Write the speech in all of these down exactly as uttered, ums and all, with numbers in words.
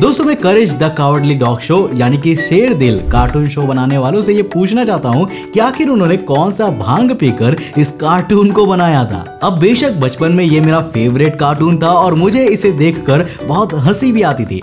दोस्तों मैं करेज the cowardly dog show यानी कि शेर दिल कार्टून शो बनाने वालों से ये पूछना चाहता हूँ कि आखिर उन्होंने कौन सा भांग पीकर इस कार्टून को बनाया था। अब बेशक बचपन में ये मेरा फेवरेट कार्टून था और मुझे इसे देखकर बहुत हंसी भी आती थी,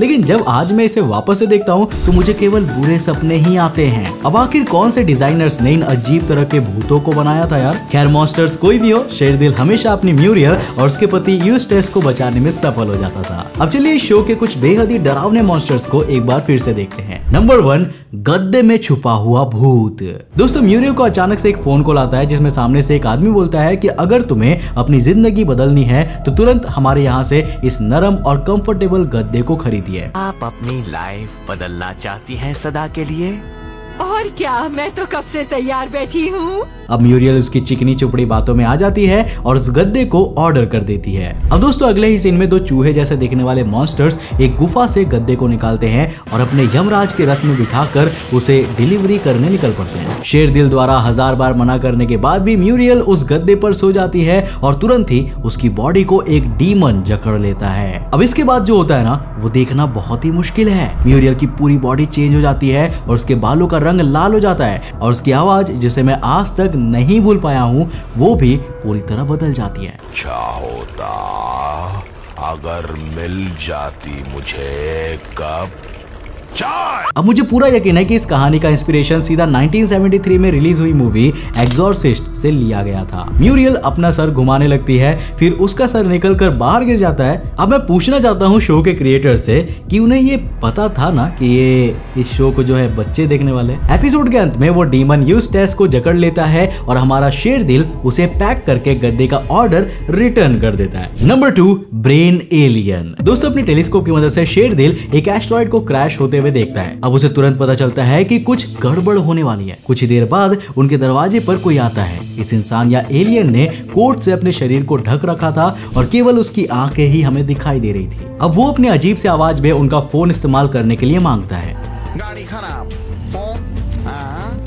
लेकिन जब आज मैं इसे वापस से देखता हूँ तो मुझे केवल बुरे सपने ही आते हैं। अब आखिर कौन से डिजाइनर्स ने इन अजीब तरह के भूतों को बनाया था यार। खैर मॉन्स्टर्स कोई भी हो, शेरदिल हमेशा अपनी म्यूरियल और उसके पति यूस्टेस को बचाने में सफल हो जाता था। अब चलिए इस शो के कुछ बेहद ही डरावने मॉन्स्टर्स को एक बार फिर से देखते हैं। नंबर वन, गद्दे में छुपा हुआ भूत। दोस्तों म्यूरियल को अचानक से एक फोन कॉल आता है जिसमें सामने से एक आदमी बोलता है कि अगर तुम्हें अपनी जिंदगी बदलनी है तो तुरंत हमारे यहाँ से इस नरम और कंफर्टेबल गद्दे को खरीदिए। आप अपनी लाइफ बदलना चाहती हैं सदा के लिए? और क्या, मैं तो कब से तैयार बैठी हूँ। अब म्यूरियल उसकी चिकनी चुपड़ी बातों में आ जाती है और उस गद्दे को ऑर्डर कर देती है। अब दोस्तों अगले ही सीन में दो चूहे जैसे दिखने वाले मॉन्स्टर्स एक गुफा से गद्दे को निकालते हैं और अपने यमराज के रथ में बिठाकर उसे डिलीवरी करने निकल पड़ते हैं। शेरदिल द्वारा हजार बार मना करने के बाद भी म्यूरियल उस गद्दे पर सो जाती है और तुरंत ही उसकी बॉडी को एक डीमन जकड़ लेता है। अब इसके बाद जो होता है ना वो देखना बहुत ही मुश्किल है। म्यूरियल की पूरी बॉडी चेंज हो जाती है और उसके बालों का रंग लाल हो जाता है और उसकी आवाज जिसे मैं आज तक नहीं भूल पाया हूँ वो भी पूरी तरह बदल जाती है। अच्छा होता अगर मिल जाती मुझे एक कप। अब मुझे पूरा यकीन है कि इस कहानी का इंस्पिरेशन सीधा नाइनटीन सेवेंटी थ्री में रिलीज हुई मूवी एग्जॉर्सिस्ट से लिया गया था। म्यूरियल अपना सर घुमाने लगती है, फिर उसका सर निकलकर बाहर गिर जाता है। अब मैं पूछना चाहता हूँ शो के क्रिएटर से कि उन्हें ये पता था ना कि ये इस शो को जो है बच्चे देखने वाले। एपिसोड के अंत में वो डीमन यूस्टेस को जकड़ लेता है और हमारा शेरदिल उसे पैक करके गद्दे का ऑर्डर रिटर्न कर देता है। Number two, brain alien. दोस्तों अपने टेलीस्कोप की मदद से शेरदिल एक एस्टेरॉयड को क्रैश होते देखता है। अब उसे तुरंत पता चलता है कि कुछ गड़बड़ होने वाली है। कुछ ही देर बाद उनके दरवाजे पर कोई आता है। इस इंसान या एलियन ने कोट से अपने शरीर को ढक रखा था और केवल उसकी आंखें ही हमें दिखाई दे रही थी। अब वो अपने अजीब से आवाज में उनका फोन इस्तेमाल करने के लिए मांगता है। गाड़ी खराब,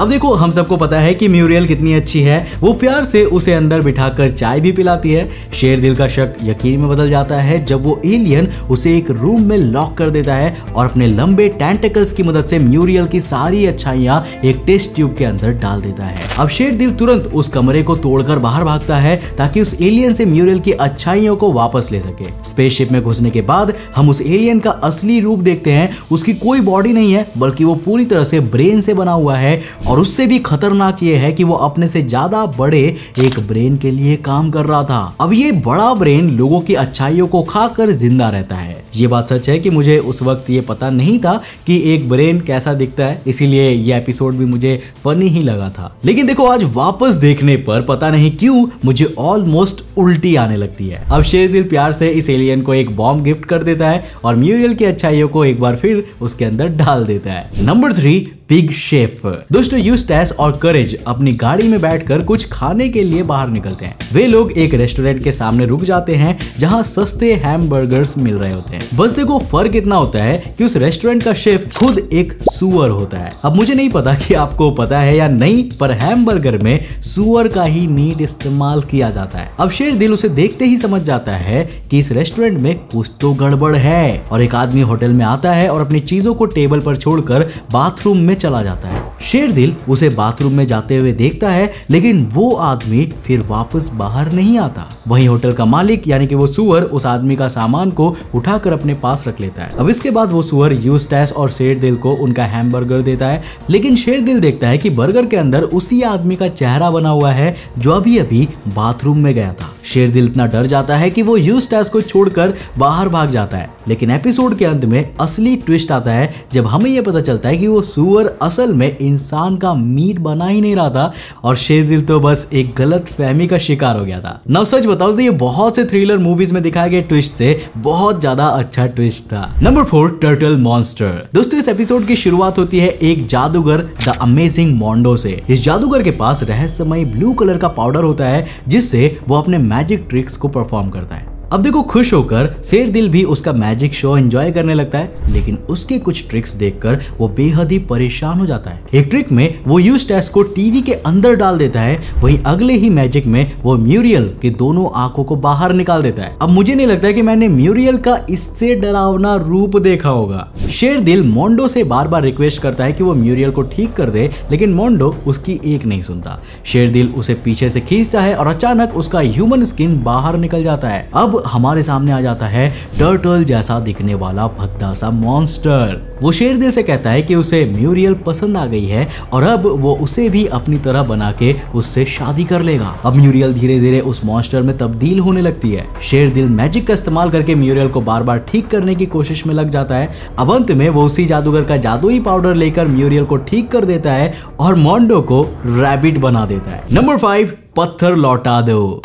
अब देखो हम सबको पता है कि म्यूरियल कितनी अच्छी है। वो प्यार से उसे अंदर बिठाकर चाय भी पिलाती है। शेरदिल का शक यकीन में बदल जाता है जब वो एलियन उसे एक रूम में लॉक कर देता है और अपने लंबे टेंटेकल्स की मदद से म्यूरियल की सारी अच्छाइयाँ एक टेस्ट ट्यूब के अंदर डाल देता है। अब शेरदिल तुरंत उस कमरे को तोड़कर बाहर भागता है ताकि उस एलियन से म्यूरियल की अच्छाइयों को वापस ले सके। स्पेसशिप में घुसने के बाद हम उस एलियन का असली रूप देखते हैं। उसकी कोई बॉडी नहीं है बल्कि वो पूरी तरह से ब्रेन से बना हुआ है और उससे भी खतरनाक ये है कि वो अपने से ज्यादा बड़े एक ब्रेन के लिए काम कर रहा था। अब ये बड़ा ब्रेन लोगों की अच्छाइयों को खाकर जिंदा रहता है। ये बात सच है कि मुझे उस वक्त ये पता नहीं था कि एक ब्रेन कैसा दिखता है, इसीलिए ये एपिसोड भी मुझे फनी ही लगा था। लेकिन देखो आज वापस देखने पर पता नहीं क्यों मुझे ऑलमोस्ट उल्टी आने लगती है। अब शेरदिल प्यार से इस एलियन को एक बॉम्ब गिफ्ट कर देता है और म्यूरियल की अच्छाइयों को एक बार फिर उसके अंदर डाल देता है। Number three, big chef. दोस्तों यूस्टेस और करेज अपनी गाड़ी में बैठकर कुछ खाने के लिए बाहर निकलते हैं। वे लोग एक रेस्टोरेंट के सामने रुक जाते हैं जहां सस्ते हैमबर्गर्स मिल रहे होते हैं। बस देखो फर्क इतना होता है कि उस रेस्टोरेंट का शेफ खुद एक सुअर होता है। अब मुझे नहीं पता कि आपको पता है या नहीं, पर हैमबर्गर में सुअर का ही मीट इस्तेमाल किया जाता है। अब शेरदिल उसे देखते ही समझ जाता है कि इस रेस्टोरेंट में कुछ तो गड़बड़ है और एक आदमी होटल में आता है और अपनी चीजों को टेबल पर छोड़कर बाथरूम में चला जाता है। शेरदिल उसे बाथरूम में जाते हुए देखता है लेकिन वो आदमी फिर वापस बाहर नहीं आता। वहीं होटल का मालिक यानी कि वो सुअर उस आदमी का सामान को उठाकर अपने पास रख लेता है। अब इसके बाद वो सुअर यूस्टेस और शेरदिल को उनका हैमबर्गर देता है, लेकिन शेरदिल देखता है कि बर्गर के अंदर उसी आदमी का चेहरा बना हुआ है जो अभी अभी बाथरूम में गया था। शेरदिल इतना डर जाता है कि वो यूस्टेस को छोड़कर बाहर भाग जाता है। लेकिन एपिसोड के अंत में असली ट्विस्ट आता है जब हमें यह पता चलता है कि वो सुअर असल में इंसान का मीट बना ही नहीं रहा था और शेरदिल तो बस एक गलत फहमी का शिकार हो गया था। ना सच बताओ तो ये बहुत से थ्रिलर मूवीज में दिखाए गए ट्विस्ट से बहुत ज्यादा अच्छा ट्विस्ट था। Number four, turtle monster. दोस्तों इस एपिसोड की शुरुआत होती है एक जादूगर द अमेजिंग मोंडो से। इस जादूगर के पास रहस्यमय ब्लू कलर का पाउडर होता है जिससे वो अपने मैजिक ट्रिक्स को परफॉर्म करता है। अब देखो खुश होकर शेरदिल भी उसका मैजिक शो एंजॉय करने लगता है, लेकिन उसके कुछ ट्रिक्स देखकर वो बेहद ही परेशान हो जाता है। एक ट्रिक में वो यूस्टेस को टीवी के अंदर डाल देता है, वहीं अगले ही मैजिक में वो म्यूरियल के दोनों आंखों को बाहर निकाल देता है। अब मुझे नहीं लगता कि मैंने म्यूरियल का इससे डरावना रूप देखा होगा। शेरदिल मोंडो से बार बार रिक्वेस्ट करता है कि वो म्यूरियल को ठीक कर दे, लेकिन मोंडो उसकी एक नहीं सुनता। शेरदिल उसे पीछे से खींचता है और अचानक उसका ह्यूमन स्किन बाहर निकल जाता है। अब हमारे सामने आ जाता है टर्टल जैसा दिखने वाला भद्दा सा मॉन्स्टर। वो शेरदिल से कहता है कि उसे म्यूरियल पसंद आ गई है और अब वो उसे भी अपनी तरह बना के उससे शादी कर लेगा। अब म्यूरियल धीरे धीरे उस मॉन्स्टर में तब्दील होने लगती है। शेरदिल मैजिक का इस्तेमाल करके म्यूरियल को बार बार ठीक करने की कोशिश में लग जाता है। अब अंत में वो उसी जादूगर का जादुई पाउडर लेकर म्यूरियल को ठीक कर देता है और मोंडो को रैबिट बना देता है। नंबर फाइव, पत्थर लौटा दो।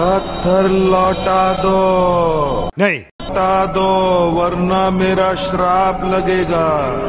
पत्थर लौटा दो नहीं लौटा दो वरना मेरा श्राप लगेगा।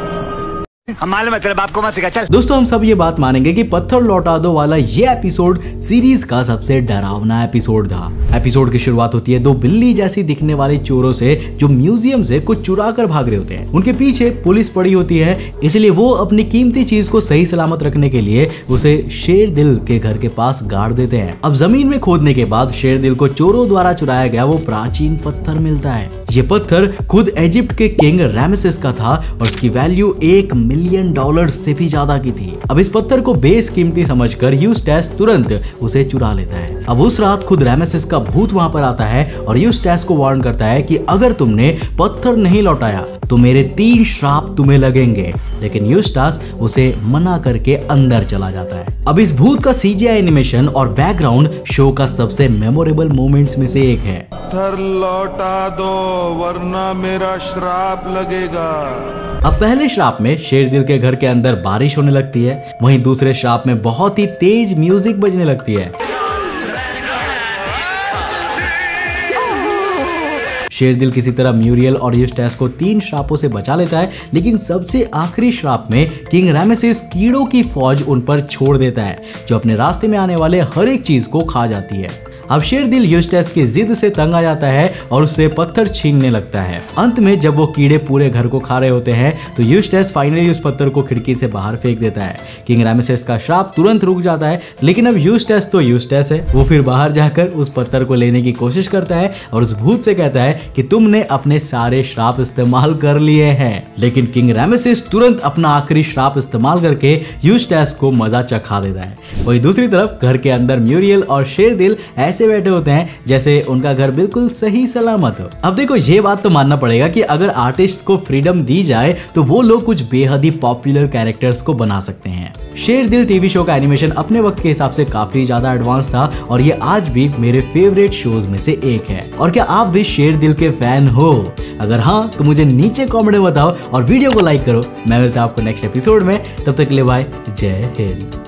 बाप को मत सिखा, चल। दोस्तों हम सब ये बात मानेंगे कि पत्थर लौटा दो वाला ये एपिसोड सीरीज का सबसे डरावना एपिसोड था। एपिसोड की शुरुआत होती है दो बिल्ली जैसी दिखने वाले चोरों से जो म्यूजियम से कुछ चुरा कर भाग रहे होते हैं। उनके पीछे पुलिस पड़ी होती है, इसलिए वो अपनी कीमती चीज को सही सलामत रखने के लिए उसे शेरदिल के घर के पास गाड़ देते हैं। अब जमीन में खोदने के बाद शेरदिल को चोरों द्वारा चुराया गया वो प्राचीन पत्थर मिलता है। ये पत्थर खुद इजिप्ट के किंग रामसेस का था और इसकी वैल्यू एक मिलियन डॉलर से भी ज्यादा की थी। अब इस पत्थर को बेशकीमती समझकर यूस्टेस तुरंत उसे चुरा लेता है। अब उस रात खुद रामसेस का भूत वहां पर आता है और यूस्टेस को वार्न करता है कि अगर तुमने पत्थर नहीं लौटाया तो मेरे तीन श्राप तुम्हें लगेंगे, लेकिन यूस्टेस उसे मना करके अंदर चला जाता है। अब इस भूत का सीजीआई एनिमेशन और बैकग्राउंड शो का सबसे मेमोरेबल मोमेंट्स में से एक है। पत्थर लौटा दो वरना मेरा श्राप लगेगा। अब पहले श्राप में शेरदिल के घर के अंदर बारिश होने लगती है, वहीं दूसरे श्राप में बहुत ही तेज म्यूजिक बजने लगती है। शेरदिल किसी तरह म्यूरियल और यूस्टेस को तीन श्रापों से बचा लेता है, लेकिन सबसे आखिरी श्राप में किंग रामसेस कीड़ों की फौज उन पर छोड़ देता है जो अपने रास्ते में आने वाले हर एक चीज को खा जाती है। अब शेरदिल यूस्टेस की जिद से तंग आ जाता है और उससे पत्थर छीनने लगता है। अंत में जब वो कीड़े पूरे घर को खा रहे होते हैं तो यूस्टेस फाइनली उस पत्थर को खिड़की से बाहर फेंक देता है। किंग रामसेस का श्राप तुरंत रुक जाता है, लेकिन अब यूस्टेस तो यूस्टेस है। वो फिर बाहर जाकर उस पत्थर को लेने की कोशिश करता है और उस भूत से कहता है कि तुमने अपने सारे श्राप इस्तेमाल कर लिए हैं, लेकिन किंग रामसेस तुरंत अपना आखिरी श्राप इस्तेमाल करके यूस्टेस को मजा चखा देता है। वहीं दूसरी तरफ घर के अंदर म्यूरियल और शेरदिल ऐसे बैठे होते हैं जैसे उनका घर बिल्कुल सही सलामत हो। अब देखो ये बात तो मानना पड़ेगा कि अगर आर्टिस्ट को फ्रीडम दी जाए तो वो लोग कुछ बेहद ही पॉपुलर कैरेक्टर्स को बना सकते हैं। शेरदिल टीवी शो का एनिमेशन अपने वक्त के हिसाब से काफी ज्यादा एडवांस था और ये आज भी मेरे फेवरेट शोज में से एक है। और क्या आप भी शेरदिल के फैन हो? अगर हाँ तो मुझे नीचे कॉमेंट में बताओ और वीडियो को लाइक करो। मैं मिलता हूं आपको नेक्स्ट एपिसोड में, तब तक के लिए बाय, जय हिंद।